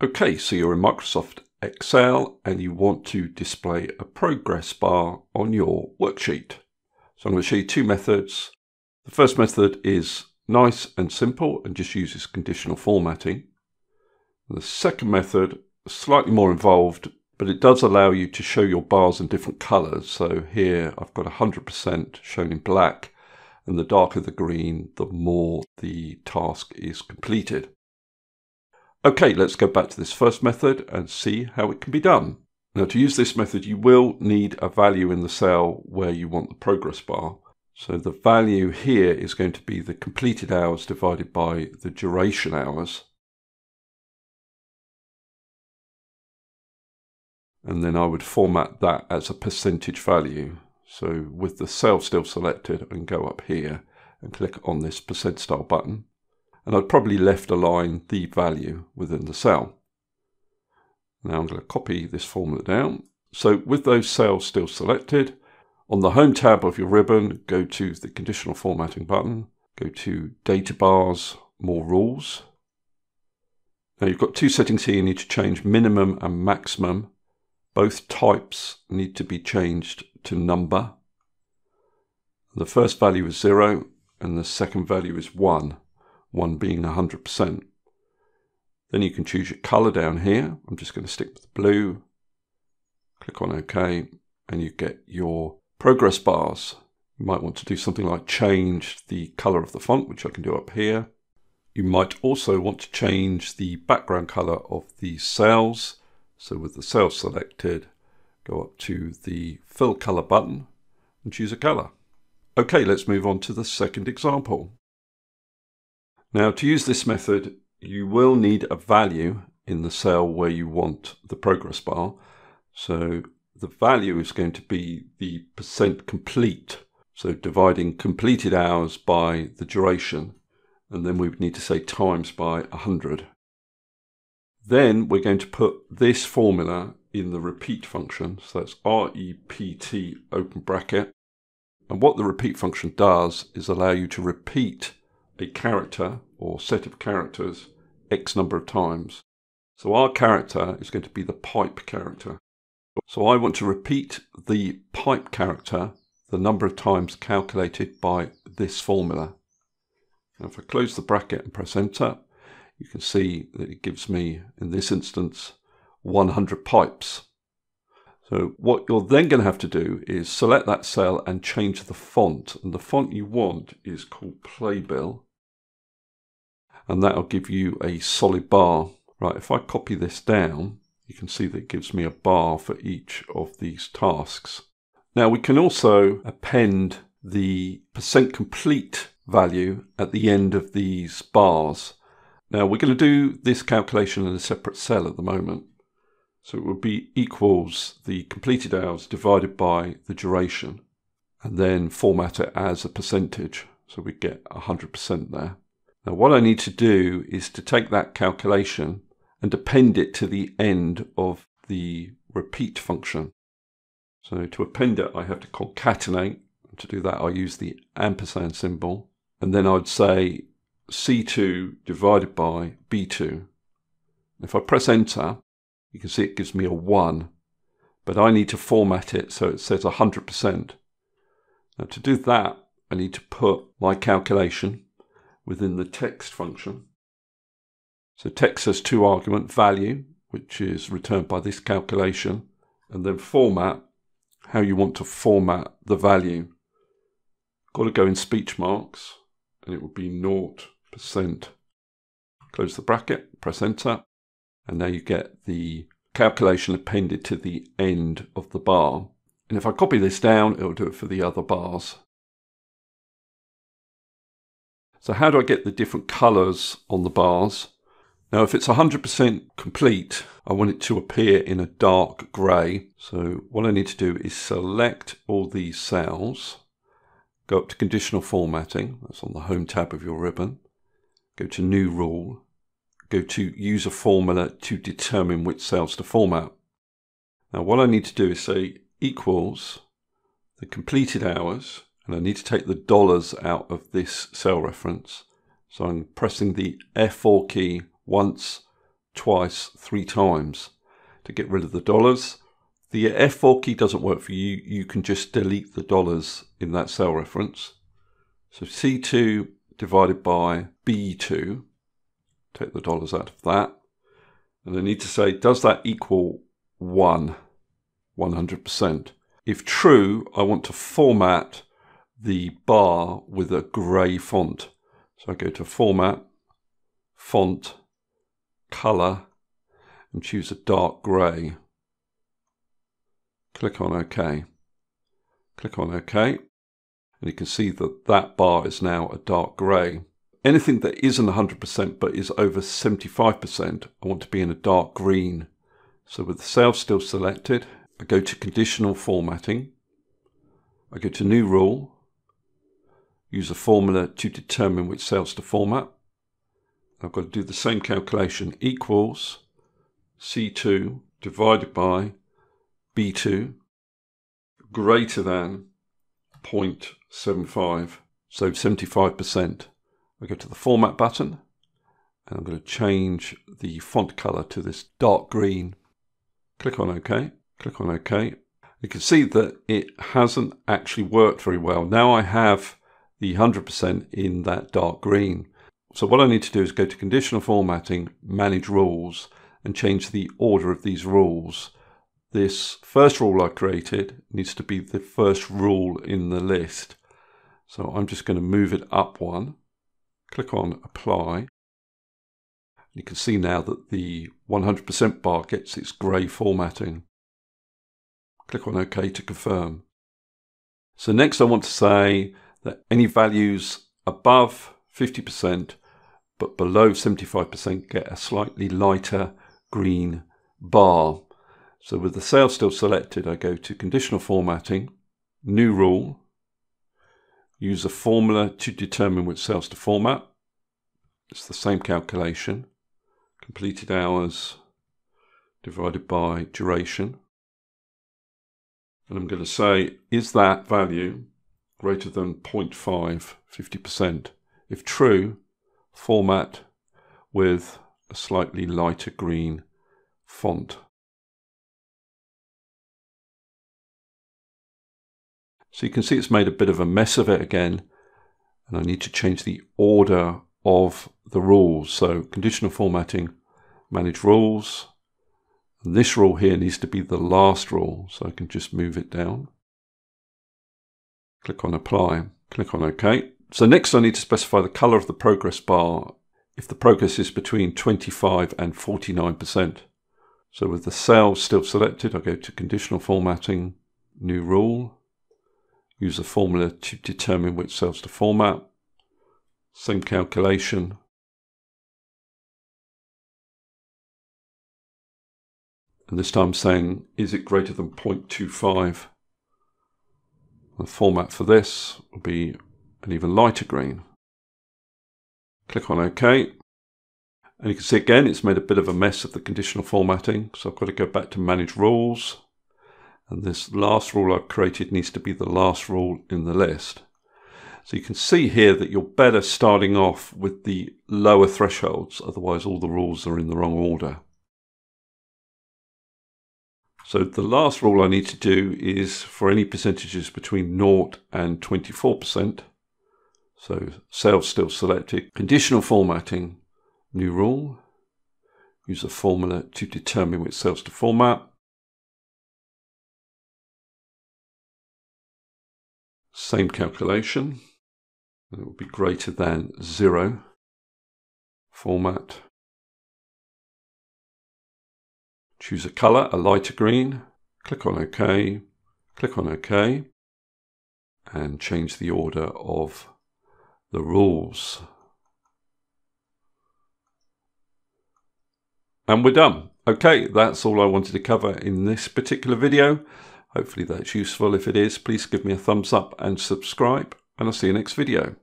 Okay, so you're in Microsoft Excel and you want to display a progress bar on your worksheet. So I'm going to show you two methods. The first method is nice and simple and just uses conditional formatting. The second method is slightly more involved, but it does allow you to show your bars in different colors. So here I've got 100% shown in black, and the darker the green, the more the task is completed. Okay, let's go back to this first method and see how it can be done. Now, to use this method, you will need a value in the cell where you want the progress bar. So the value here is going to be the completed hours divided by the duration hours. And then I would format that as a percentage value. So with the cell still selected, I can go up here and click on this percent style button. And I'd probably left align the value within the cell. Now I'm going to copy this formula down. So with those cells still selected, on the home tab of your ribbon, go to the conditional formatting button, go to data bars, more rules. Now you've got two settings here you need to change, minimum and maximum. Both types need to be changed to number. The first value is 0 and the second value is 1. One being 100%. Then you can choose your color down here. I'm just going to stick with blue. Click on OK, and you get your progress bars. You might want to do something like change the color of the font, which I can do up here. You might also want to change the background color of the cells. So with the cells selected, go up to the fill color button and choose a color. Okay, let's move on to the second example. Now, to use this method, you will need a value in the cell where you want the progress bar. So the value is going to be the percent complete. So dividing completed hours by the duration, and then we would need to say times by 100. Then we're going to put this formula in the repeat function. So that's REPT open bracket. And what the repeat function does is allow you to repeat a character or set of characters X number of times. So our character is going to be the pipe character. So I want to repeat the pipe character the number of times calculated by this formula. Now if I close the bracket and press enter, you can see that it gives me, in this instance, 100 pipes. So what you're then going to have to do is select that cell and change the font. And the font you want is called Playbill. And that'll give you a solid bar. Right, if I copy this down, you can see that it gives me a bar for each of these tasks. Now we can also append the percent complete value at the end of these bars. Now we're going to do this calculation in a separate cell at the moment. So it would be equals the completed hours divided by the duration, and then format it as a percentage. So we get 100% there. Now what I need to do is to take that calculation and append it to the end of the repeat function. So to append it, I have to concatenate. To do that, I use the ampersand symbol. And then I'd say C2 divided by B2. If I press enter, you can see it gives me a 1, but I need to format it so it says 100%. Now to do that, I need to put my calculation within the text function. So text has two arguments, value, which is returned by this calculation, and then format, how you want to format the value. Got to go in speech marks, and it will be 0%. Close the bracket, press enter. And now you get the calculation appended to the end of the bar. And if I copy this down, it'll do it for the other bars. So how do I get the different colors on the bars? Now, if it's 100% complete, I want it to appear in a dark gray. So what I need to do is select all these cells, go up to conditional formatting. That's on the home tab of your ribbon. Go to new rule. Go to use a formula to determine which cells to format. Now what I need to do is say equals the completed hours, and I need to take the dollars out of this cell reference. So I'm pressing the F4 key once, twice, three times to get rid of the dollars. The F4 key doesn't work for you. You can just delete the dollars in that cell reference. So C2 divided by B2. Take the dollars out of that. And I need to say, does that equal 1? 100%. If true, I want to format the bar with a grey font. So I go to Format, Font, Colour, and choose a dark grey. Click on OK. Click on OK. And you can see that that bar is now a dark grey. Anything that isn't 100% but is over 75%, I want to be in a dark green. So with the cell still selected, I go to Conditional Formatting. I go to New Rule. Use a formula to determine which cells to format. I've got to do the same calculation. Equals C2 divided by B2 greater than 0.75, so 75%. I go to the Format button, and I'm going to change the font color to this dark green. Click on OK. Click on OK. You can see that it hasn't actually worked very well. Now I have the 100% in that dark green. So what I need to do is go to Conditional Formatting, Manage Rules, and change the order of these rules. This first rule I created needs to be the first rule in the list. So I'm just going to move it up one. Click on Apply. You can see now that the 100% bar gets its grey formatting. Click on OK to confirm. So next I want to say that any values above 50% but below 75% get a slightly lighter green bar. So with the cell still selected, I go to Conditional Formatting, New Rule, use a formula to determine which cells to format. It's the same calculation. Completed hours divided by duration. And I'm going to say, is that value greater than 0.5, 50%? If true, format with a slightly lighter green font. So you can see it's made a bit of a mess of it again, and I need to change the order of the rules. So Conditional Formatting, Manage Rules. And this rule here needs to be the last rule, so I can just move it down. Click on Apply. Click on OK. So next I need to specify the color of the progress bar if the progress is between 25 and 49%. So with the cell still selected, I go to Conditional Formatting, New Rule. Use a formula to determine which cells to format. Same calculation. And this time I'm saying, is it greater than 0.25? The format for this will be an even lighter green. Click on OK. And you can see again, it's made a bit of a mess of the Conditional Formatting. So I've got to go back to Manage Rules. And this last rule I've created needs to be the last rule in the list. So you can see here that you're better starting off with the lower thresholds, otherwise all the rules are in the wrong order. So the last rule I need to do is for any percentages between 0 and 24%. So cells still selected, Conditional Formatting, New Rule. Use a formula to determine which cells to format. Same calculation, and it will be greater than 0, format, choose a color, a lighter green, click on OK, click on OK, and change the order of the rules. And we're done. Okay, that's all I wanted to cover in this particular video. Hopefully that's useful. If it is, please give me a thumbs up and subscribe, and I'll see you next video.